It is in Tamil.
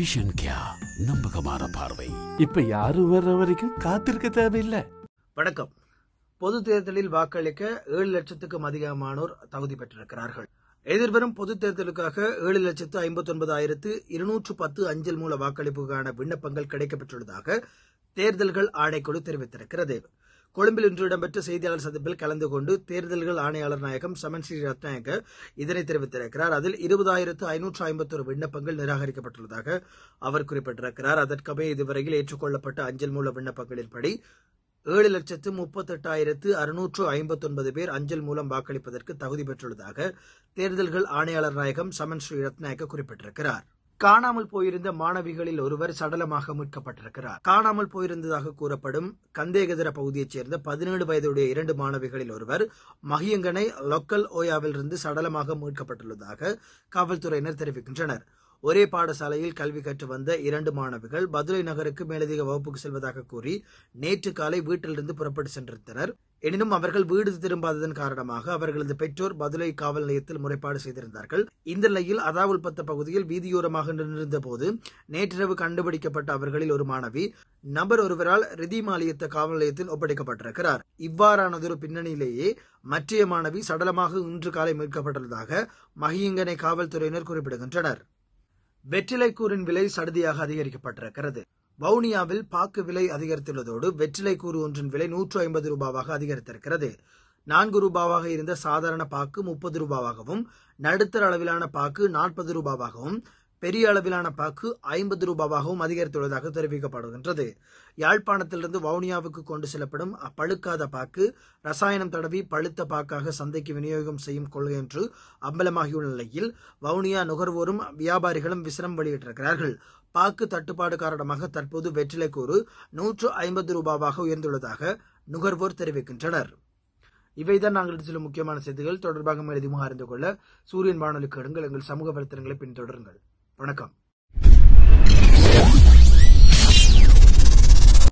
Vision Kia, Nambakamara Parvai. இப்ப யாரு வர்ற வரைக்கும் காத்திருக்க தேவையில்லை. வணக்கம். பொதுத் தேர்தலில் வாக்களிக்க 7 லட்சத்துக்கும் அதிகமானோர் தகுதி பெற்றிருக்கிறார்கள். எதிர்வரும் பொதுத் தேர்தலுக்காக 7,59,210 அஞ்சல் மூல வாக்களிப்புக்கான விண்ணப்பங்கள் கிடைக்கப்பட்டுள்ளதாக தேர்தல்கள் ஆணைக்குழு தெரிவித்திருக்கிறது. கொழும்பில் இன்று இடம்பெற்ற செய்தியாளர் சந்திப்பில் கலந்து கொண்டு தேர்தல்கள் ஆணையாளர் நாயகம் சமன் ஸ்ரீ ரத்நாயக்க இதனை தெரிவித்திருக்கிறார். அதில் 20,551 விண்ணப்பங்கள் நிராகரிக்கப்பட்டுள்ளதாக அவர் குறிப்பிட்டிருக்கிறார். அதற்கமே இதுவரையில் ஏற்றுக்கொள்ளப்பட்ட அஞ்சல் மூல விண்ணப்பங்களின்படி 7,38,659 பேர் அஞ்சல் மூலம் வாக்களிப்பதற்கு தகுதி பெற்றுள்ளதாக தேர்தல்கள் ஆணையாளர் நாயகம் சமன் ஸ்ரீ ரத்நாயக்க குறிப்பிட்டிருக்கிறார். காணாமல் போயிருந்த மாணவிகளில் ஒருவர் சடலமாக மீட்கப்பட்டிருக்கிறார். காணாமல் போயிருந்ததாக கூறப்படும் கந்தேகதர பகுதியைச் சேர்ந்த 17 வயதுடைய 2 மாணவிகளில் ஒருவர் மகியங்கனை லொக்கல் ஓயாவிலிருந்து சடலமாக மீட்கப்பட்டுள்ளதாக காவல்துறையினர் தெரிவிக்கின்றனர். ஒரே பாடசாலையில் கல்வி கற்று வந்த 2 மாணவிகள் பதுளை நகருக்கு மேலதிக வகுப்புக்கு செல்வதாக கூறி நேற்று காலை வீட்டிலிருந்து புறப்பட்டு சென்றிருந்தனர். எனினும் அவர்கள் வீடு திரும்பாததன் காரணமாக அவர்களது பெற்றோர் பதுளை காவல் நிலையத்தில் முறைப்பாடு செய்திருந்தார்கள். இந்த நிலையில் அதாவுல்பத்த பகுதியில் வீதியோரமாக நின்றிருந்த போது நேற்றிரவு கண்டுபிடிக்கப்பட்ட அவர்களில் ஒரு மாணவி நபர் ஒருவரால் ரிதிமாலயத்த காவல் நிலையத்தில் ஒப்படைக்கப்பட்டிருக்கிறார். இவ்வாறானதொரு பின்னணியிலேயே மற்றைய மாணவி சடலமாக இன்று காலை மீட்கப்பட்டுள்ளதாக மகியங்கனை காவல்துறையினர் குறிப்பிடுகின்றனர். வெற்றிலைக்கூறின் விலை சடுதியாக அதிகரிக்கப்பட்டிருக்கிறது. வவுனியாவில் பாக்கு விலை அதிகரித்துள்ளதோடு வெற்றிலைக்கூறு ஒன்றின் விலை 150 ரூபாவாக அதிகரித்திருக்கிறது. 4 ரூபாவாக இருந்த சாதாரண பாக்கு 30 ரூபாவாகவும், நடுத்தர அளவிலான பாக்கு 40 ரூபாவாகவும், பெரிய அளவிலான பாக்கு 50 ரூபாவாகவும் அதிகரித்துள்ளதாக தெரிவிக்கப்படுகின்றது. யாழ்ப்பாணத்திலிருந்து வவுனியாவுக்கு கொண்டு செல்லப்படும் பழுக்காத பாக்கு ரசாயனம் தடவி பழுத்த பாக்காக சந்தைக்கு விநியோகம் செய்யும் கொள்கை என்று அம்பலமாகியுள்ள நிலையில் வவுனியா நுகர்வோரும் வியாபாரிகளும் விசனம் வெளியிட்டிருக்கிறார்கள். பாக்கு தட்டுப்பாடு காரணமாக தற்போது வெற்றிலைக்கூறு 150 ரூபாவாக உயர்ந்துள்ளதாக நுகர்வோர் தெரிவிக்கின்றனர். இவைதான் நாங்கள் எடுத்து சொல்லும் முக்கியமான செய்திகள். தொடர்பாக மேலதிகமாக அறிந்து கொள்ள சூரியன் வானொலி கேளுங்கள். எங்கள் சமூக வலைத்தளங்களை பின்தொடருங்கள். வணக்கம்.